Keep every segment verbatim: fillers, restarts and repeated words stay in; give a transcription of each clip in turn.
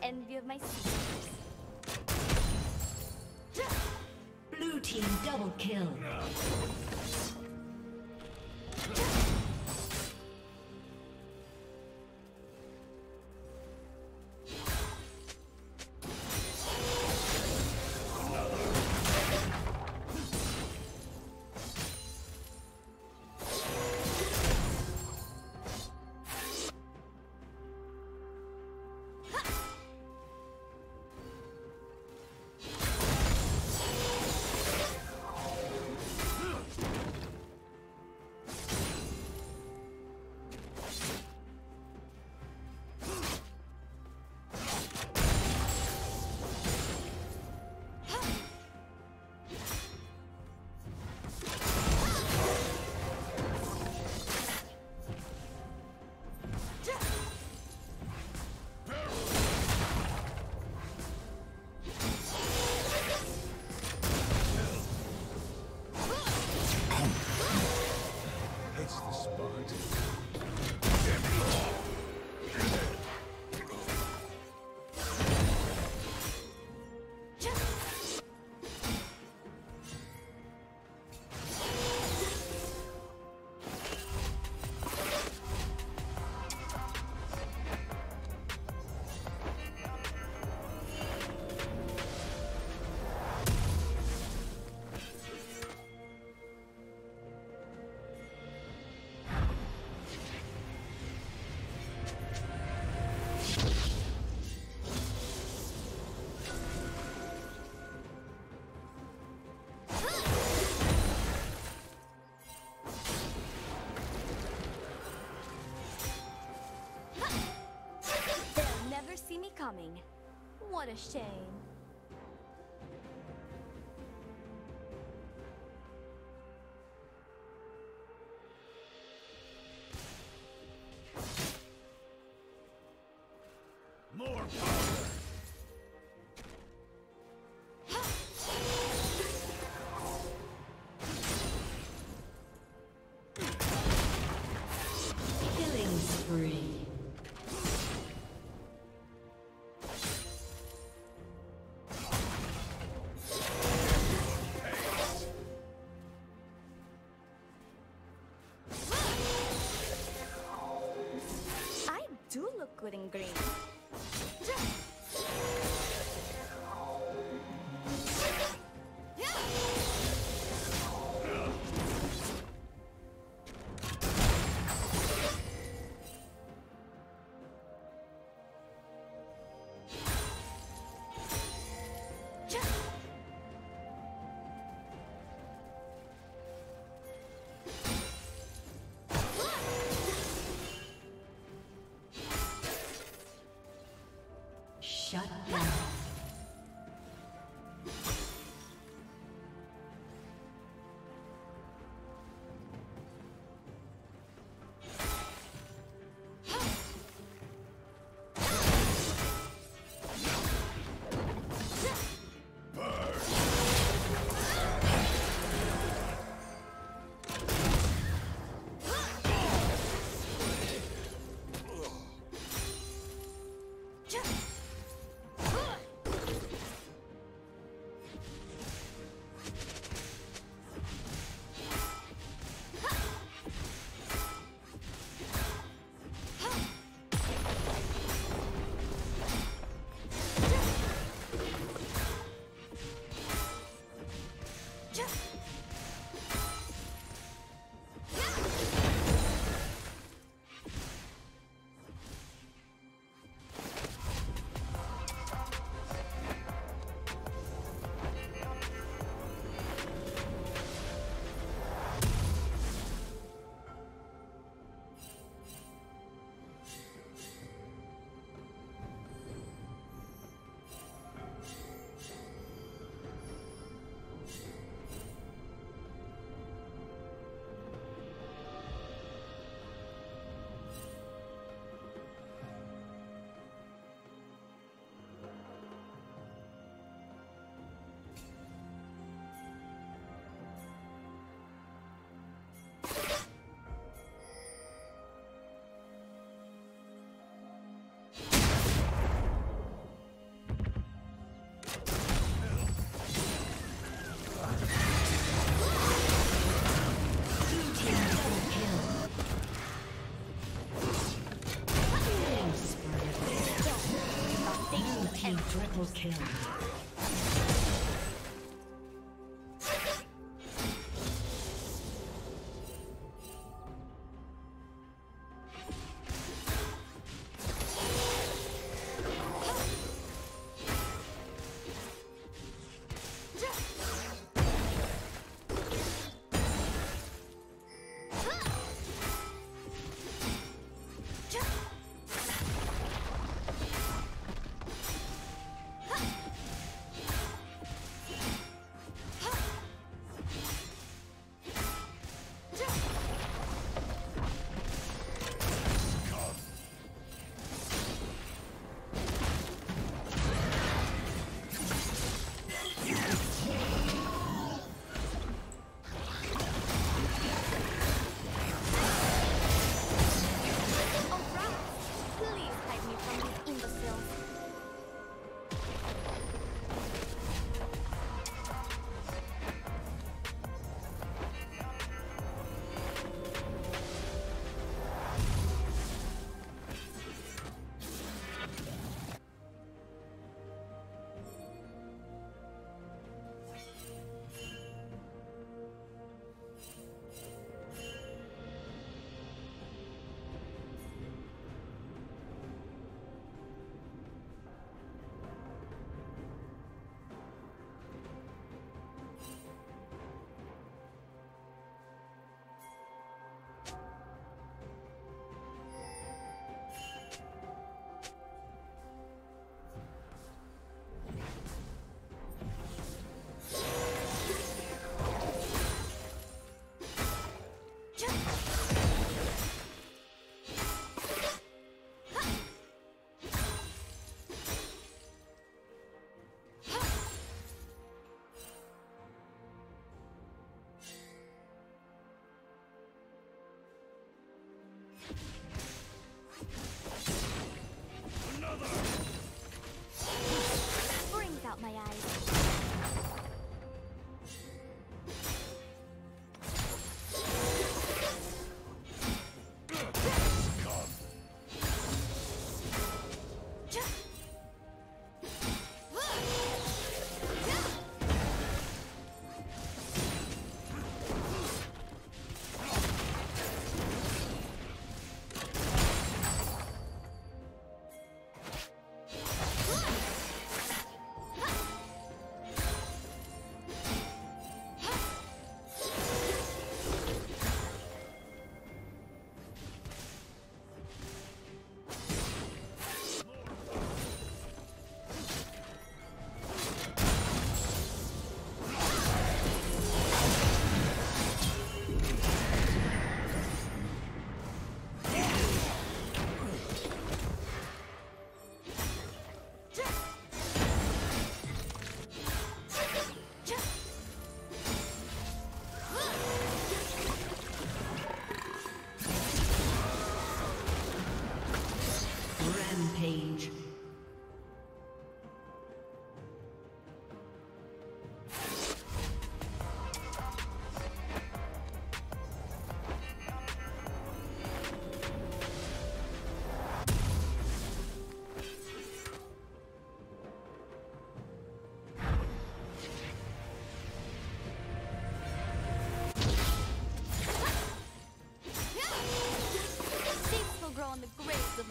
Envy of my sisters. Blue team double kill. Coming. What a shame. More power!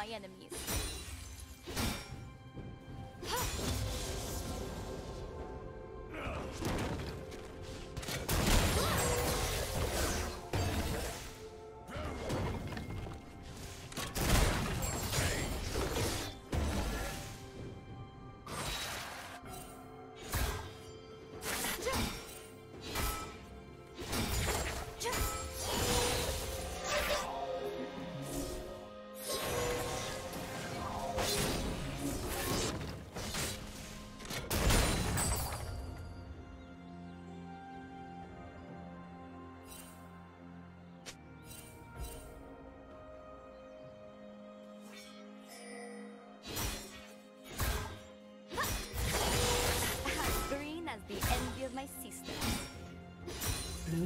Enemies. The envy of my sister. Blue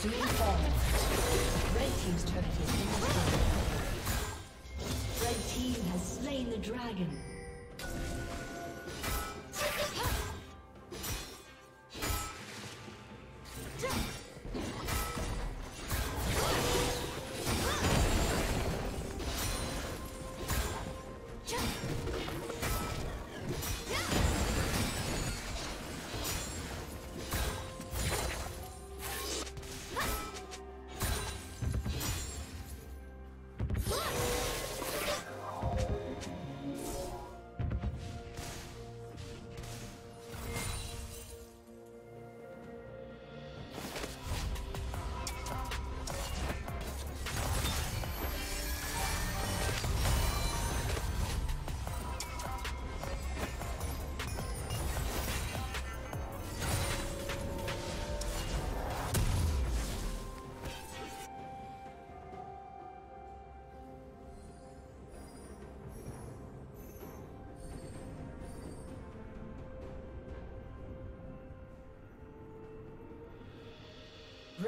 soon fall. Red team's turret has been destroyed. Red team has slain the dragon.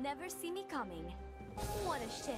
Never see me coming. What a shame.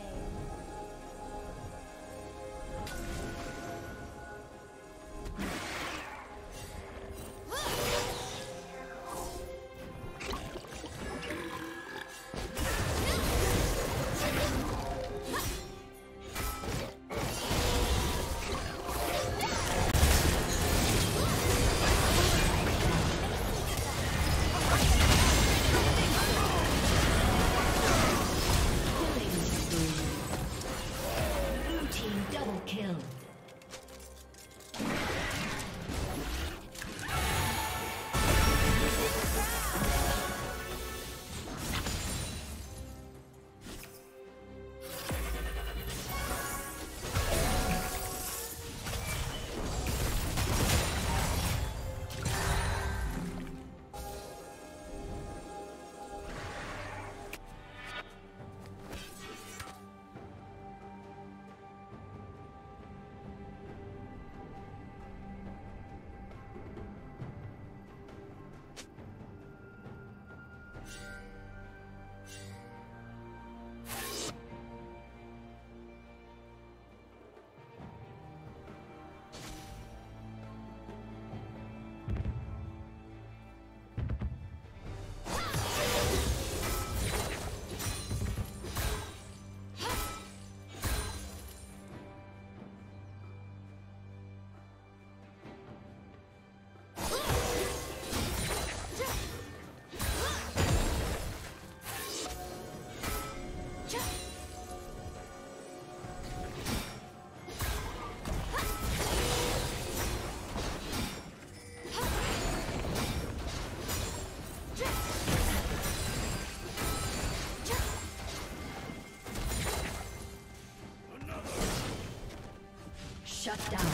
Shut down.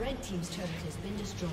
Red team's turret has been destroyed.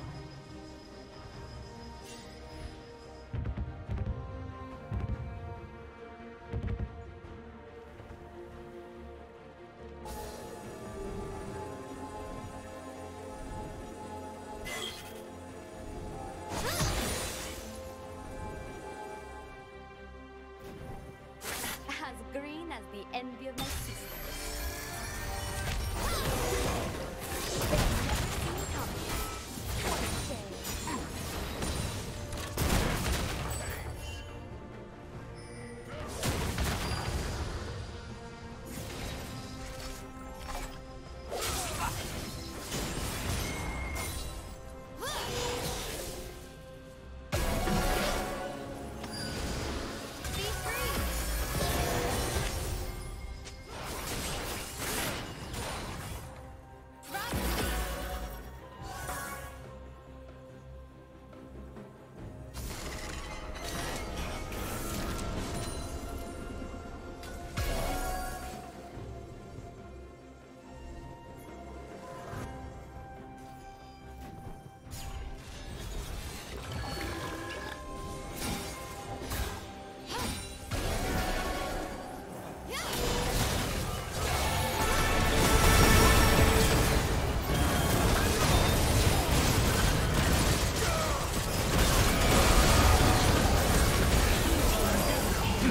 As green as the envy of my sister.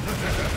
Ha ha ha!